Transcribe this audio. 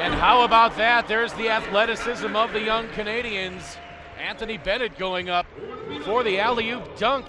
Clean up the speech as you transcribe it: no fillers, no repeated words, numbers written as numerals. And how about that? There's the athleticism of the young Canadians. Anthony Bennett going up for the alley-oop dunk.